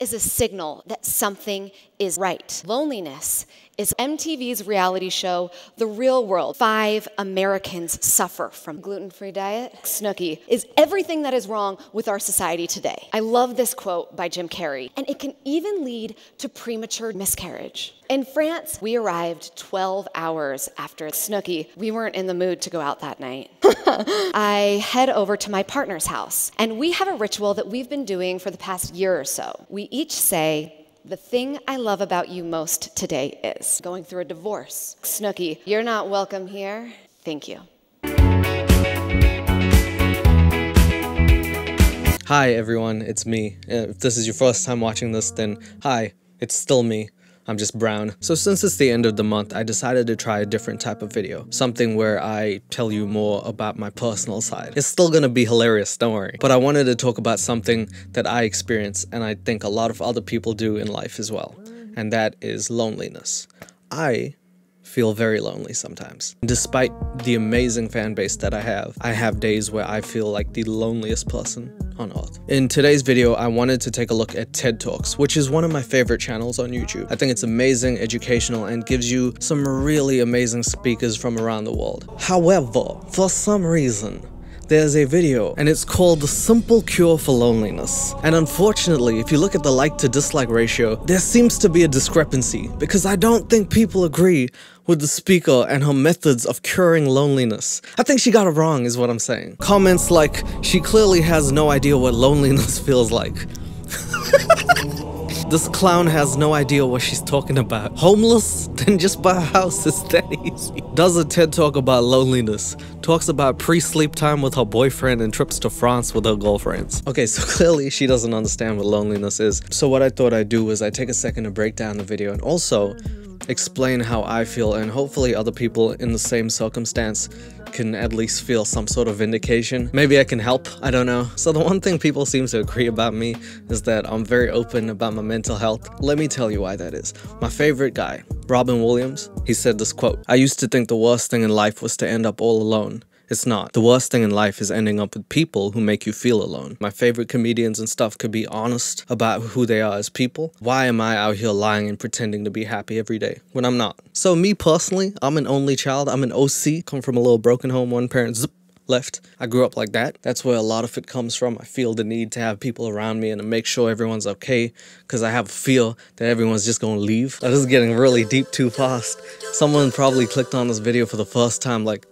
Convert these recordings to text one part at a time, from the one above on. Loneliness is a signal that something is right. Loneliness is MTV's reality show, The Real World. 5 Americans suffer from gluten-free diet. Snooki is everything that is wrong with our society today. I love this quote by Jim Carrey, and it can even lead to premature miscarriage. In France, we arrived 12 hours after Snooki. We weren't in the mood to go out that night. I head over to my partner's house, and we have a ritual that we've been doing for the past year or so. We each say, "The thing I love about you most today is going through a divorce. Snooki, you're not welcome here. Thank you." Hi everyone, it's me. If this is your first time watching this, then hi, it's still me. I'm just brown. So since it's the end of the month, I decided to try a different type of video. Something where I tell you more about my personal side. It's still gonna be hilarious, don't worry. But I wanted to talk about something that I experience and I think a lot of other people do in life as well. And that is loneliness. I feel very lonely sometimes. Despite the amazing fan base that I have days where I feel like the loneliest person on earth. In today's video, I wanted to take a look at TED Talks, which is one of my favorite channels on YouTube. I think it's amazing, educational, and gives you some really amazing speakers from around the world. However, for some reason, there's a video and it's called The Simple Cure for Loneliness. And unfortunately, if you look at the like to dislike ratio, there seems to be a discrepancy because I don't think people agree with the speaker and her methods of curing loneliness. I think she got it wrong is what I'm saying. Comments like, she clearly has no idea what loneliness feels like. This clown has no idea what she's talking about. Homeless? Then just buy a house, it's that easy. Does a TED Talk about loneliness. Talks about pre-sleep time with her boyfriend and trips to France with her girlfriends. Okay, so clearly she doesn't understand what loneliness is. So what I thought I'd do is I take a second to break down the video and also explain how I feel, and hopefully other people in the same circumstance can at least feel some sort of vindication. Maybe I can help, I don't know. So the one thing people seem to agree about me is that I'm very open about my mental health. Let me tell you why that is. My favorite guy, Robin Williams, he said this quote, "I used to think the worst thing in life was to end up all alone. It's not. The worst thing in life is ending up with people who make you feel alone." My favorite comedians and stuff could be honest about who they are as people. Why am I out here lying and pretending to be happy every day when I'm not? So me personally, I'm an only child. I'm an OC. Come from a little broken home, one parent, zip, left. I grew up like that. That's where a lot of it comes from. I feel the need to have people around me and to make sure everyone's okay because I have a fear that everyone's just gonna leave. This is getting really deep too fast. Someone probably clicked on this video for the first time like,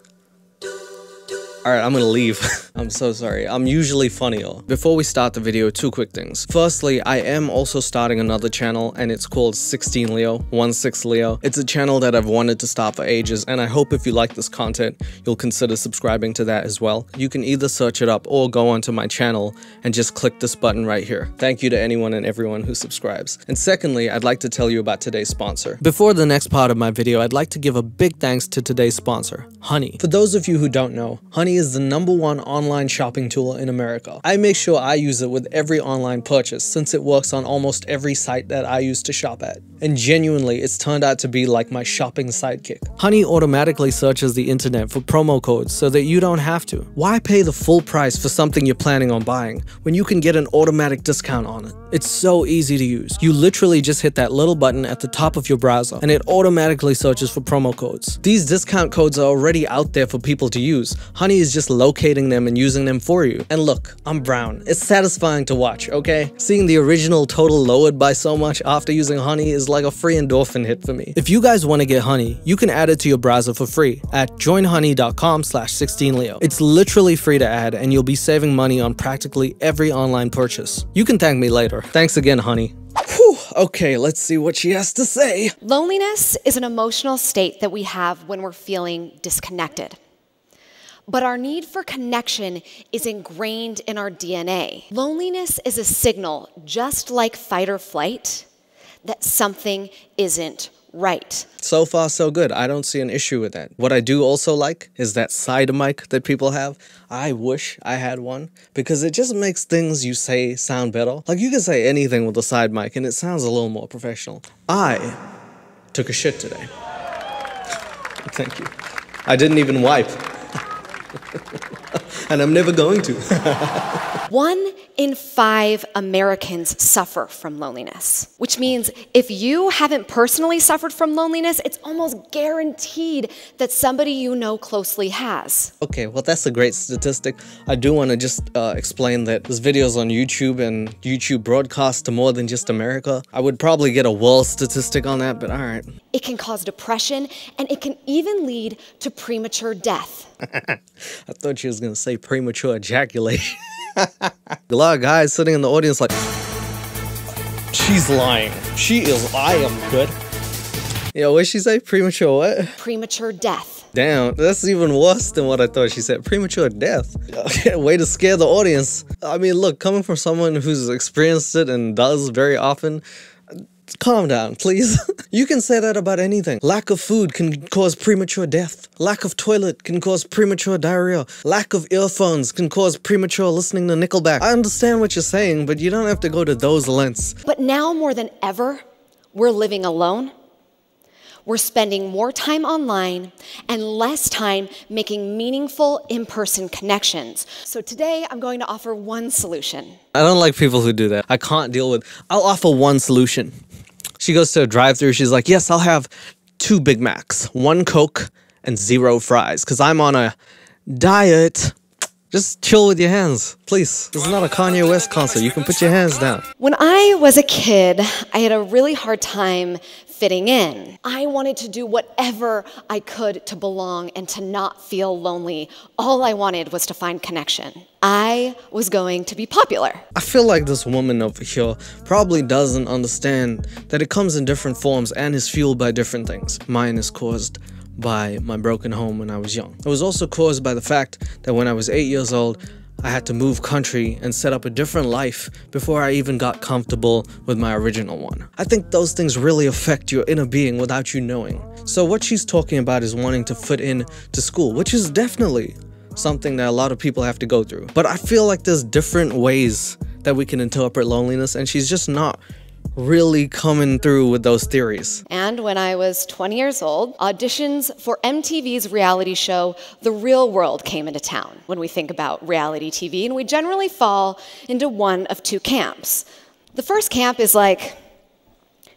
alright, I'm gonna leave. I'm so sorry. I'm usually funnier. Before we start the video, two quick things. Firstly, I am also starting another channel and it's called 16 Leo, 16 Leo. It's a channel that I've wanted to start for ages and I hope if you like this content, you'll consider subscribing to that as well. You can either search it up or go onto my channel and just click this button right here. Thank you to anyone and everyone who subscribes. And secondly, I'd like to tell you about today's sponsor. Before the next part of my video, I'd like to give a big thanks to today's sponsor, Honey. For those of you who don't know, Honey is the #1 online shopping tool in America. I make sure I use it with every online purchase since it works on almost every site that I used to shop at. And genuinely, it's turned out to be like my shopping sidekick. Honey automatically searches the internet for promo codes so that you don't have to. Why pay the full price for something you're planning on buying when you can get an automatic discount on it? It's so easy to use. You literally just hit that little button at the top of your browser and it automatically searches for promo codes. These discount codes are already out there for people to use. Honey is just locating them and using them for you. And look, I'm brown. It's satisfying to watch, okay? Seeing the original total lowered by so much after using Honey is like a free endorphin hit for me. If you guys want to get Honey, you can add it to your browser for free at joinhoney.com/16leo. It's literally free to add and you'll be saving money on practically every online purchase. You can thank me later. Thanks again, Honey. Whew, okay, let's see what she has to say. Loneliness is an emotional state that we have when we're feeling disconnected. But our need for connection is ingrained in our DNA. Loneliness is a signal, just like fight or flight, that something isn't right. So far, so good. I don't see an issue with that. What I do also like is that side mic that people have. I wish I had one because it just makes things you say sound better. Like you can say anything with a side mic and it sounds a little more professional. I took a shit today. Thank you. I didn't even wipe. and I'm never going to. 1 in 5 Americans suffer from loneliness, which means if you haven't personally suffered from loneliness, it's almost guaranteed that somebody you know closely has. Okay, well, that's a great statistic. I do want to just explain that there's videos on YouTube and YouTube broadcasts to more than just America. I would probably get a world statistic on that, but all right. It can cause depression, and it can even lead to premature death. I thought she was going to say premature ejaculation. A lot of guys sitting in the audience like, she's lying. She is, I am good. Yo, what did she say? Premature what? Premature death. Damn, that's even worse than what I thought she said. Premature death. Way to scare the audience. I mean, look, coming from someone who's experienced it and does very often, calm down, please. You can say that about anything. Lack of food can cause premature death. Lack of toilet can cause premature diarrhea. Lack of earphones can cause premature listening to Nickelback. I understand what you're saying, but you don't have to go to those lengths. But now more than ever, we're living alone. We're spending more time online and less time making meaningful in-person connections. So today, I'm going to offer one solution. I don't like people who do that. I can't deal with, I'll offer one solution. She goes to a drive-thru, she's like, yes, I'll have 2 Big Macs, 1 Coke, and 0 fries, because I'm on a diet. Just chill with your hands, please. This is not a Kanye West concert. You can put your hands down. When I was a kid, I had a really hard time fitting in. I wanted to do whatever I could to belong and to not feel lonely. All I wanted was to find connection. I was going to be popular. I feel like this woman over here probably doesn't understand that it comes in different forms and is fueled by different things. Mine is caused by my broken home when I was young. It was also caused by the fact that when I was 8 years old, I had to move country and set up a different life before I even got comfortable with my original one. I think those things really affect your inner being without you knowing. So what she's talking about is wanting to fit in to school, which is definitely something that a lot of people have to go through. But I feel like there's different ways that we can interpret loneliness, and she's just not really coming through with those theories. And when I was 20 years old, auditions for MTV's reality show, The Real World, came into town. When we think about reality TV, and we generally fall into one of two camps. The first camp is like,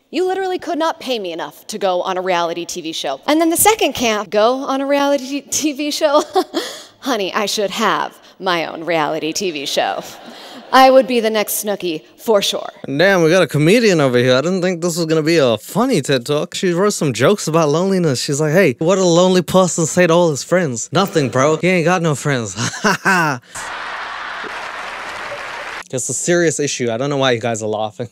you literally could not pay me enough to go on a reality TV show. And then the second camp, go on a reality TV show? Honey, I should have my own reality TV show. I would be the next Snooki, for sure. Damn, we got a comedian over here. I didn't think this was gonna be a funny TED Talk. She wrote some jokes about loneliness. She's like, hey, what a lonely person say to all his friends? Nothing, bro. He ain't got no friends. Ha ha. It's a serious issue. I don't know why you guys are laughing.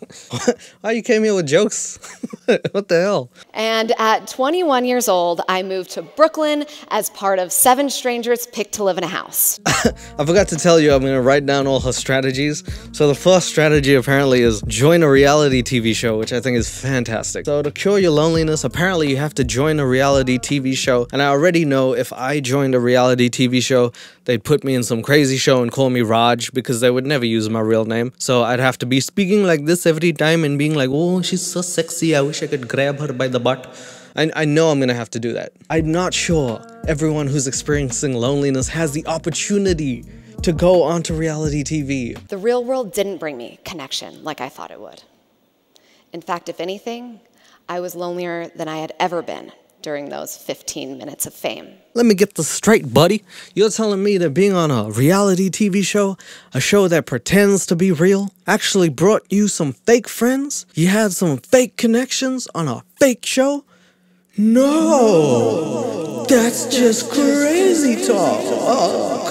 Why you came here with jokes? What the hell? And at 21 years old, I moved to Brooklyn as part of 7 Strangers Picked to Live in a House. I forgot to tell you, I'm going to write down all her strategies. So the first strategy apparently is join a reality TV show, which I think is fantastic. So to cure your loneliness, apparently you have to join a reality TV show. And I already know if I joined a reality TV show, they'd put me in some crazy show and call me Raj, because they would never use my real name. So I'd have to be speaking like this every time and being like, oh, she's so sexy. I wish I could grab her by the butt. I know I'm gonna have to do that. I'm not sure everyone who's experiencing loneliness has the opportunity to go onto reality TV. The Real World didn't bring me connection like I thought it would. In fact, if anything, I was lonelier than I had ever been during those 15 minutes of fame. Let me get this straight, buddy. You're telling me that being on a reality TV show, a show that pretends to be real, actually brought you some fake friends? You had some fake connections on a fake show? No! That's just crazy talk!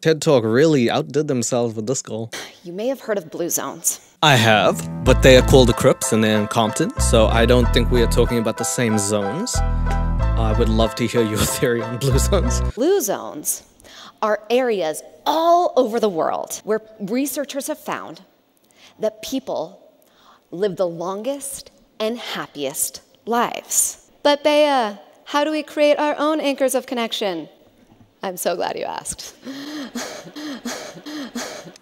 TED Talk really outdid themselves with this goal. You may have heard of Blue Zones. I have, but they are called the Crips and they're in Compton, so I don't think we are talking about the same zones. I would love to hear your theory on Blue Zones. Blue Zones are areas all over the world where researchers have found that people live the longest and happiest lives. But Baya, how do we create our own anchors of connection? I'm so glad you asked.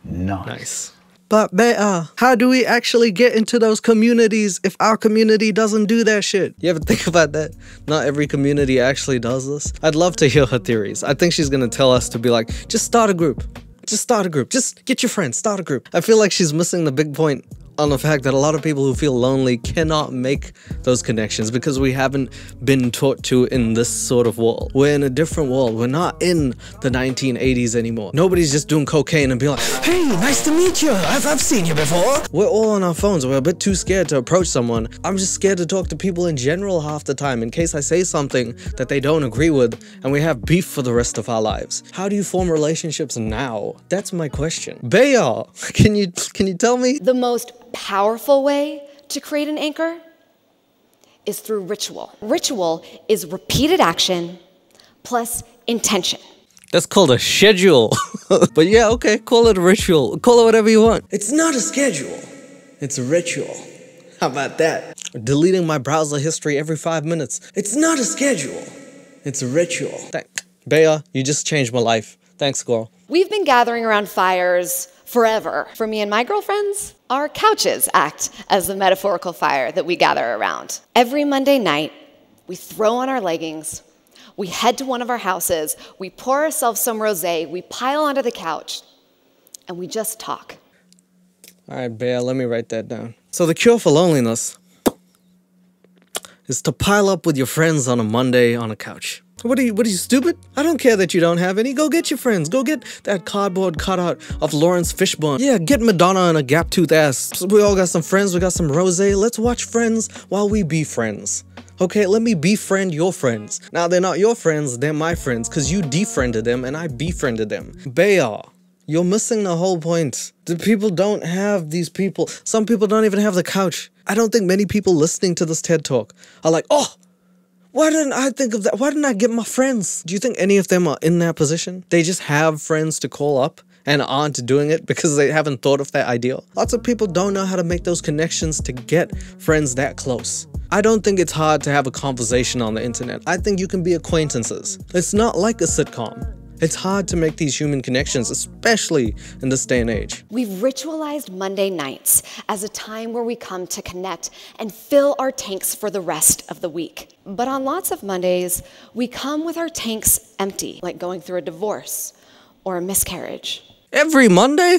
Nice. But Baya, how do we actually get into those communities if our community doesn't do that shit? You ever think about that? Not every community actually does this. I'd love to hear her theories. I think she's gonna tell us to be like, just start a group. Just start a group. Just get your friends, start a group. I feel like she's missing the big point on the fact that a lot of people who feel lonely cannot make those connections because we haven't been taught to in this sort of world. We're in a different world. We're not in the 1980s anymore. Nobody's just doing cocaine and being like, hey, nice to meet you. I've seen you before. We're all on our phones. We're a bit too scared to approach someone. I'm just scared to talk to people in general half the time in case I say something that they don't agree with and we have beef for the rest of our lives. How do you form relationships now? That's my question. Baya, can you tell me? The most powerful way to create an anchor is through ritual. Ritual is repeated action plus intention. That's called a schedule. But yeah, okay, call it a ritual. Call it whatever you want. It's not a schedule. It's a ritual. How about that? Deleting my browser history every 5 minutes. It's not a schedule. It's a ritual. Baya, you just changed my life. Thanks, girl. We've been gathering around fires forever. For me and my girlfriends, our couches act as the metaphorical fire that we gather around. Every Monday night, we throw on our leggings, we head to one of our houses, we pour ourselves some rosé, we pile onto the couch, and we just talk. All right, Baya, let me write that down. So the cure for loneliness is to pile up with your friends on a Monday on a couch. What are you, stupid? I don't care that you don't have any. Go get your friends. Go get that cardboard cutout of Lawrence Fishburne. Yeah, get Madonna and a gap-toothed ass. We all got some friends. We got some rosé. Let's watch Friends while we be friends. Okay, let me befriend your friends. Now, they're not your friends. They're my friends because you defriended them and I befriended them. Baya, you're missing the whole point. The people don't have these people. Some people don't even have the couch. I don't think many people listening to this TED Talk are like, oh, why didn't I think of that? Why didn't I get my friends? Do you think any of them are in that position? They just have friends to call up and aren't doing it because they haven't thought of that idea. Lots of people don't know how to make those connections to get friends that close. I don't think it's hard to have a conversation on the internet. I think you can be acquaintances. It's not like a sitcom. It's hard to make these human connections, especially in this day and age. We've ritualized Monday nights as a time where we come to connect and fill our tanks for the rest of the week. But on lots of Mondays, we come with our tanks empty, like going through a divorce or a miscarriage. Every Monday?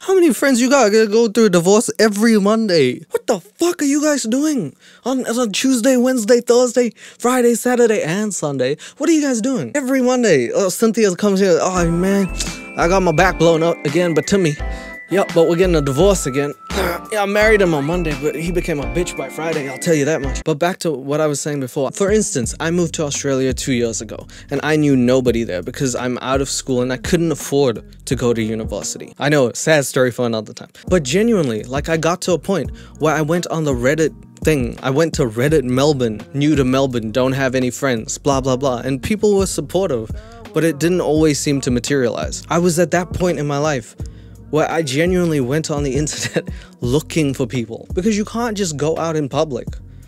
How many friends you got to go through a divorce every Monday? What the fuck are you guys doing on Tuesday, Wednesday, Thursday, Friday, Saturday, and Sunday? What are you guys doing? Every Monday, Cynthia comes here, oh man, I got my back blown out again, but Timmy, yep, but we're getting a divorce again. Yeah, I married him on Monday, but he became a bitch by Friday, I'll tell you that much. But back to what I was saying before. For instance, I moved to Australia 2 years ago, and I knew nobody there because I'm out of school and I couldn't afford to go to university. I know, sad story for another time. But genuinely, like I got to a point where I went on the Reddit thing. I went to Reddit Melbourne, new to Melbourne, don't have any friends, blah, blah, blah. And people were supportive, but it didn't always seem to materialize. I was at that point in my life where I genuinely went on the internet looking for people. Because you can't just go out in public.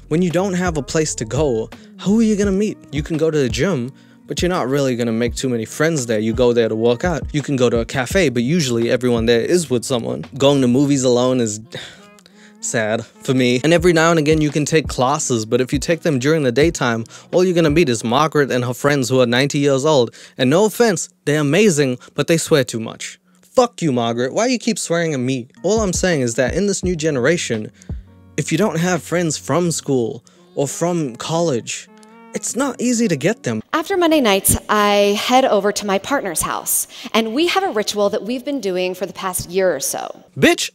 When you don't have a place to go, who are you gonna meet? You can go to the gym, but you're not really gonna make too many friends there. You go there to work out. You can go to a cafe, but usually everyone there is with someone. Going to movies alone is sad for me. And every now and again you can take classes, but if you take them during the daytime, all you're gonna meet is Margaret and her friends who are 90 years old. And no offense, they're amazing, but they swear too much. Fuck you, Margaret. Why do you keep swearing at me? All I'm saying is that in this new generation, if you don't have friends from school or from college, it's not easy to get them. After Monday nights, I head over to my partner's house, and we have a ritual that we've been doing for the past year or so. Bitch!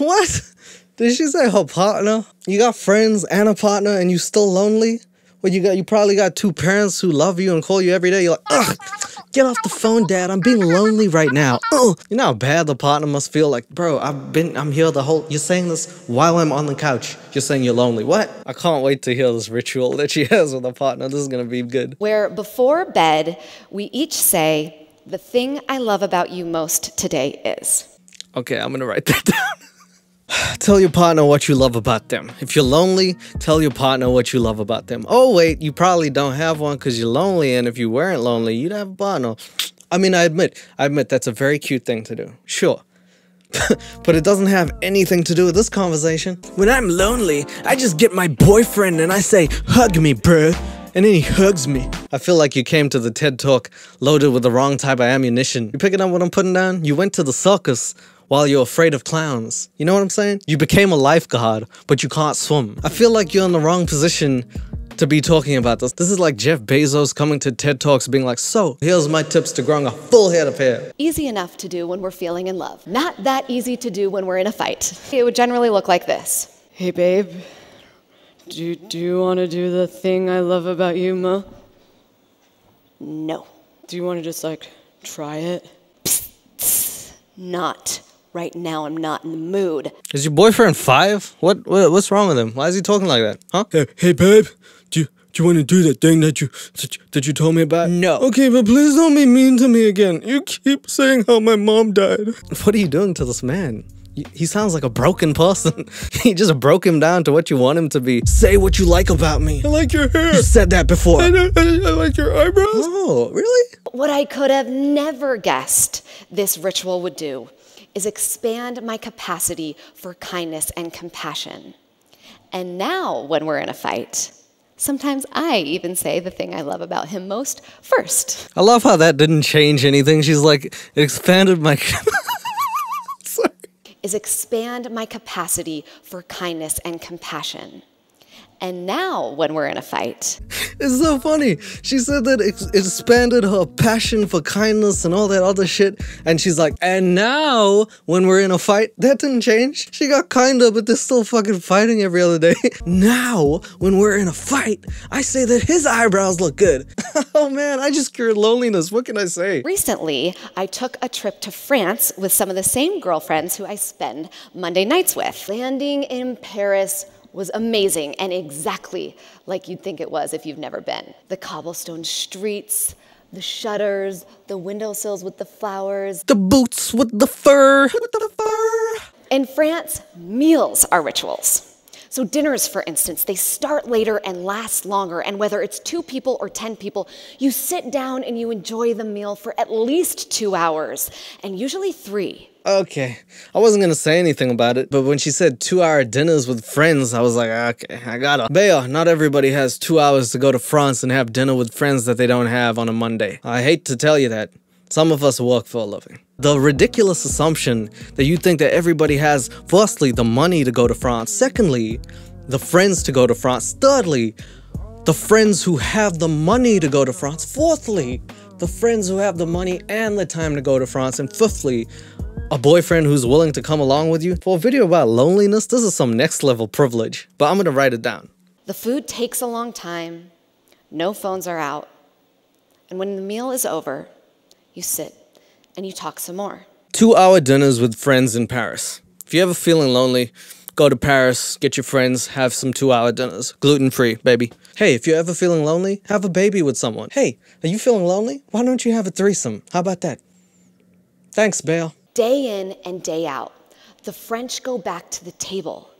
What? Did she say her partner? You got friends and a partner, and you still lonely? Well, you probably got two parents who love you and call you every day. You're like, ugh, get off the phone, Dad. I'm being lonely right now. Ugh. You know how bad the partner must feel like, bro, I'm here the whole, you're saying this while I'm on the couch. You're saying you're lonely. What? I can't wait to hear this ritual that she has with her partner. This is going to be good. Where before bed, we each say, the thing I love about you most today is. Okay, I'm going to write that down. Tell your partner what you love about them. If you're lonely, tell your partner what you love about them. Oh wait, you probably don't have one because you're lonely, and if you weren't lonely, you'd have a partner. I mean, I admit that's a very cute thing to do. Sure. But it doesn't have anything to do with this conversation. When I'm lonely, I just get my boyfriend and I say, hug me, bro. And then he hugs me. I feel like you came to the TED Talk loaded with the wrong type of ammunition. You picking up what I'm putting down? You went to the circus while you're afraid of clowns. You know what I'm saying? You became a lifeguard, but you can't swim. I feel like you're in the wrong position to be talking about this. This is like Jeff Bezos coming to TED Talks being like, so, here's my tips to growing a full head of hair. Easy enough to do when we're feeling in love. Not that easy to do when we're in a fight. It would generally look like this. Hey, babe. Do you want to do the thing I love about you, ma? No. Do you want to just, like, try it? Psst, psst. Not right now. I'm not in the mood. Is your boyfriend five? What's wrong with him? Why is he talking like that? Huh? Hey, babe. Do you want to do that thing that you told me about? No. Okay, but please don't be mean to me again. You keep saying how my mom died. What are you doing to this man? He sounds like a broken person. You just broke him down to what you want him to be. Say what you like about me. I like your hair. You said that before. I like your eyebrows. Oh, really? What I could have never guessed this ritual would do is expand my capacity for kindness and compassion. And now, when we're in a fight, sometimes I even say the thing I love about him most first. I love how that didn't change anything. She's like, it expanded my... is expand my capacity for kindness and compassion. And now, when we're in a fight... It's so funny. She said that it expanded her passion for kindness and all that other shit. And she's like, and now, when we're in a fight... That didn't change. She got kinder, but they're still fucking fighting every other day. Now, when we're in a fight, I say that his eyebrows look good. Oh man, I just cured loneliness. What can I say? Recently, I took a trip to France with some of the same girlfriends who I spend Monday nights with. Landing in Paris was amazing and exactly like you'd think it was if you've never been. The cobblestone streets, the shutters, the windowsills with the flowers, the boots with the fur. In France, meals are rituals. So dinners, for instance, they start later and last longer, and whether it's 2 people or 10 people, you sit down and you enjoy the meal for at least 2 hours, and usually 3. Okay, I wasn't gonna say anything about it, but when she said 2-hour dinners with friends, I was like, okay, I gotta. Baya, not everybody has 2 hours to go to France and have dinner with friends that they don't have on a Monday. I hate to tell you that. Some of us work for a living. The ridiculous assumption that you think that everybody has, firstly, the money to go to France, secondly, the friends to go to France, thirdly, the friends who have the money to go to France, fourthly, the friends who have the money and the time to go to France, and fifthly, a boyfriend who's willing to come along with you. For a video about loneliness, this is some next level privilege, but I'm gonna write it down. The food takes a long time, no phones are out, and when the meal is over, you sit and you talk some more. 2-hour dinners with friends in Paris. If you're ever feeling lonely, go to Paris, get your friends, have some 2-hour dinners. Gluten-free, baby. Hey, if you're ever feeling lonely, have a baby with someone. Hey, are you feeling lonely? Why don't you have a threesome? How about that? Thanks, Bale. Day in and day out, the French go back to the table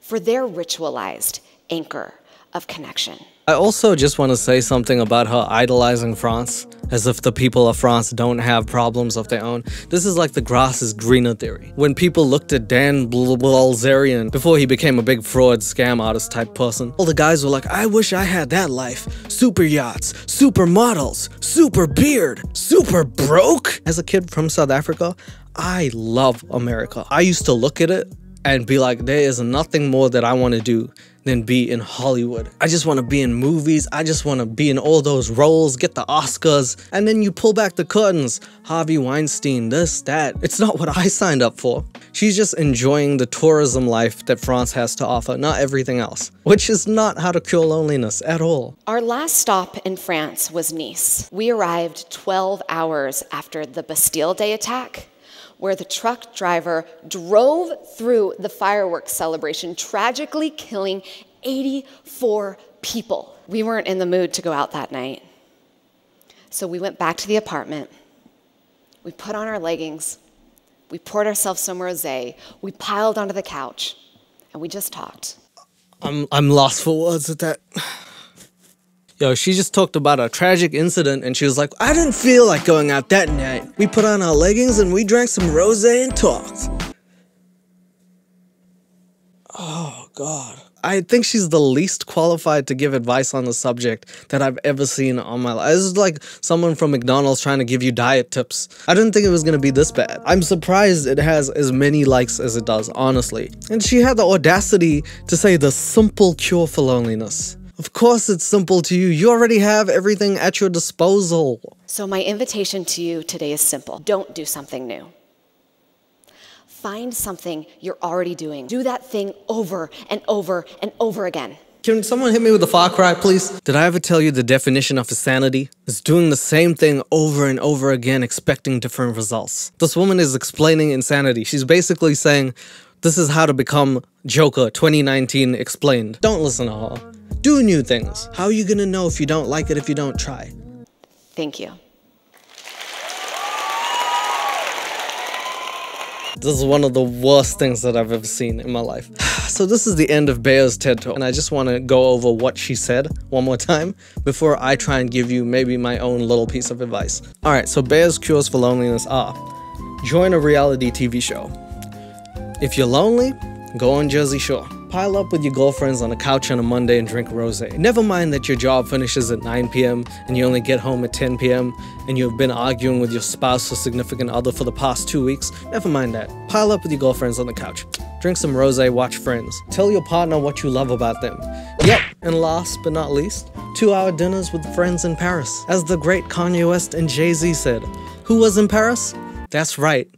for their ritualized anchor of connection. I also just want to say something about her idolizing France, as if the people of France don't have problems of their own. This is like the grass is greener theory. When people looked at Dan Bilzerian before he became a big fraud, scam artist type person, all the guys were like, I wish I had that life. Super yachts, super models, super beard, super broke. As a kid from South Africa, I love America. I used to look at it and be like, there is nothing more that I want to do than be in Hollywood. I just want to be in movies. I just want to be in all those roles, get the Oscars. And then you pull back the curtains. Harvey Weinstein, this, that. It's not what I signed up for. She's just enjoying the tourism life that France has to offer, not everything else, which is not how to cure loneliness at all. Our last stop in France was Nice. We arrived 12 hours after the Bastille Day attack, where the truck driver drove through the fireworks celebration, tragically killing 84 people. We weren't in the mood to go out that night. So we went back to the apartment. We put on our leggings. We poured ourselves some rosé. We piled onto the couch, and we just talked. I'm lost for words at that. Yo, she just talked about a tragic incident and she was like, I didn't feel like going out that night. We put on our leggings and we drank some rosé and talked. Oh, God. I think she's the least qualified to give advice on the subject that I've ever seen on my life. This is like someone from McDonald's trying to give you diet tips. I didn't think it was going to be this bad. I'm surprised it has as many likes as it does, honestly. And she had the audacity to say the simple cure for loneliness. Of course it's simple to you. You already have everything at your disposal. So my invitation to you today is simple. Don't do something new. Find something you're already doing. Do that thing over and over and over again. Can someone hit me with a Far Cry, please? Did I ever tell you the definition of insanity? It's doing the same thing over and over again, expecting different results. This woman is explaining insanity. She's basically saying, this is how to become Joker 2019 explained. Don't listen to her. Do new things. How are you gonna know if you don't like it if you don't try? Thank you. This is one of the worst things that I've ever seen in my life. So this is the end of Baya's TED Talk, and I just want to go over what she said one more time before I try and give you maybe my own little piece of advice. Alright, so Baya's cures for loneliness are: join a reality TV show. If you're lonely, go on Jersey Shore. Pile up with your girlfriends on a couch on a Monday and drink rosé. Never mind that your job finishes at 9 p.m. and you only get home at 10 p.m. and you've been arguing with your spouse or significant other for the past 2 weeks. Never mind that. Pile up with your girlfriends on the couch. Drink some rosé, watch Friends. Tell your partner what you love about them. Yep, and last but not least, 2-hour dinners with friends in Paris. As the great Kanye West and Jay-Z said, who was in Paris? That's right.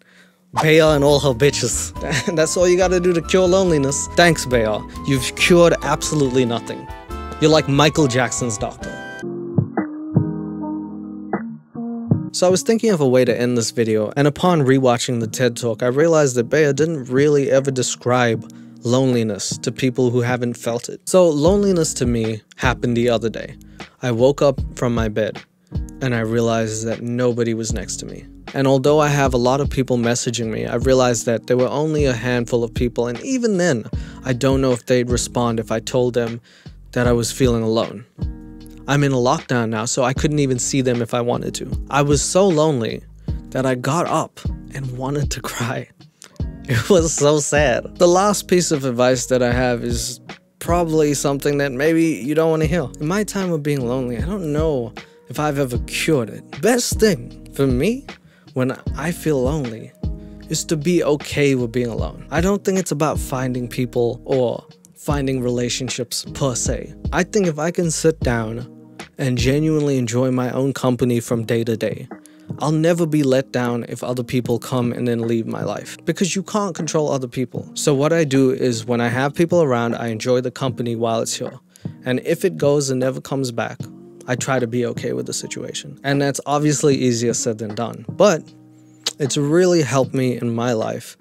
Baya and all her bitches. That's all you gotta do to cure loneliness. Thanks, Baya. You've cured absolutely nothing. You're like Michael Jackson's doctor. So I was thinking of a way to end this video, and upon rewatching the TED Talk, I realized that Baya didn't really ever describe loneliness to people who haven't felt it. So loneliness to me happened the other day. I woke up from my bed, and I realized that nobody was next to me. And although I have a lot of people messaging me, I realized that there were only a handful of people, and even then, I don't know if they'd respond if I told them that I was feeling alone. I'm in a lockdown now, so I couldn't even see them if I wanted to. I was so lonely that I got up and wanted to cry. It was so sad. The last piece of advice that I have is probably something that maybe you don't want to hear. In my time of being lonely, I don't know if I've ever cured it. Best thing for me when I feel lonely is to be okay with being alone. I don't think it's about finding people or finding relationships per se. I think if I can sit down and genuinely enjoy my own company from day to day, I'll never be let down if other people come and then leave my life, because you can't control other people. So what I do is when I have people around, I enjoy the company while it's here. And if it goes and never comes back, I try to be okay with the situation. And that's obviously easier said than done, but it's really helped me in my life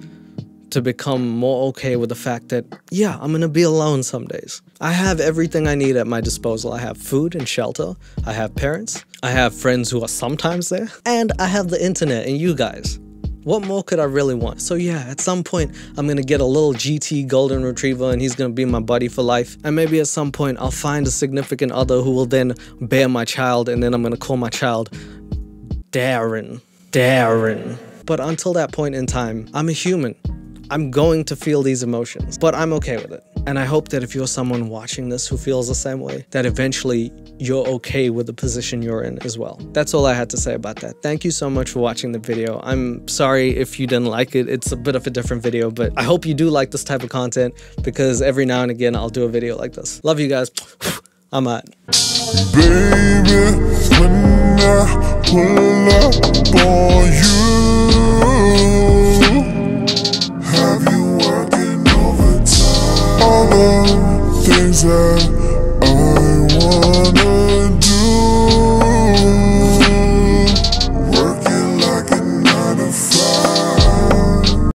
to become more okay with the fact that, yeah, I'm gonna be alone some days. I have everything I need at my disposal. I have food and shelter, I have parents, I have friends who are sometimes there, and I have the internet and you guys. What more could I really want? So yeah, at some point, I'm gonna get a little GT golden retriever and he's gonna be my buddy for life. And maybe at some point, I'll find a significant other who will then bear my child, and then I'm gonna call my child Darren. Darren. But until that point in time, I'm a human. I'm going to feel these emotions, but I'm okay with it. And I hope that if you're someone watching this who feels the same way, that eventually you're okay with the position you're in as well. That's all I had to say about that. Thank you so much for watching the video. I'm sorry if you didn't like it. It's a bit of a different video, but I hope you do like this type of content, because every now and again, I'll do a video like this. Love you guys. I'm out. Baby, when I pull up on you, all the things that I wanna